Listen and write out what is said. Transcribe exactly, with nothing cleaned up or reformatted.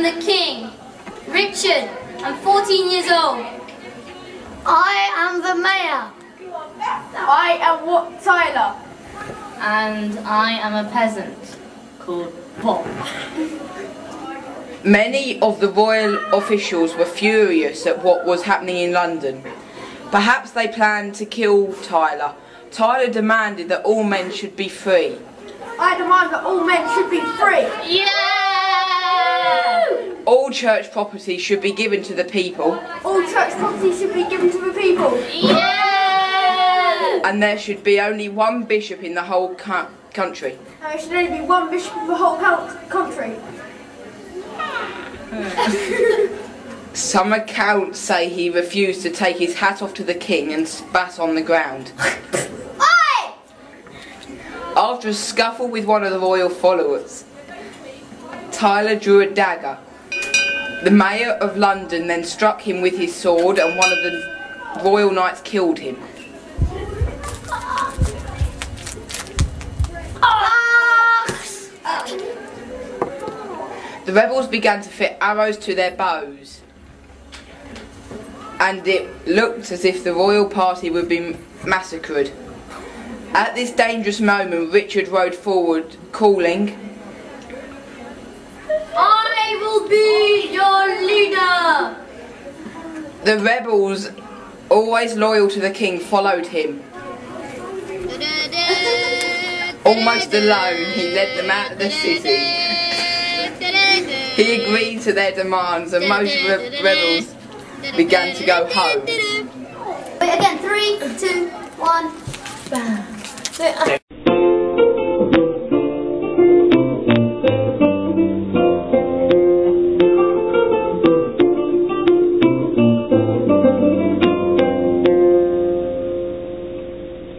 am the king. Richard, I'm fourteen years old. I am the mayor. I am what Tyler. And I am a peasant called Bob. Many of the royal officials were furious at what was happening in London. Perhaps they planned to kill Tyler. Tyler demanded that all men should be free. I demand that all men should be free. Yeah! All church property should be given to the people. All church property should be given to the people. Yeah! And there should be only one bishop in the whole co country. There should only be one bishop in the whole country. Some accounts say he refused to take his hat off to the king and spat on the ground. After a scuffle with one of the royal followers, Tyler drew a dagger. The mayor of London then struck him with his sword, and one of the royal knights killed him. The rebels began to fit arrows to their bows, and it looked as if the royal party would be massacred. At this dangerous moment, Richard rode forward, calling, "I will be your leader!" The rebels, always loyal to the king, followed him. Almost alone, he led them out of the city. He agreed to their demands, and most re rebels began to go home. Wait, again, three, two, one, bam. So, uh,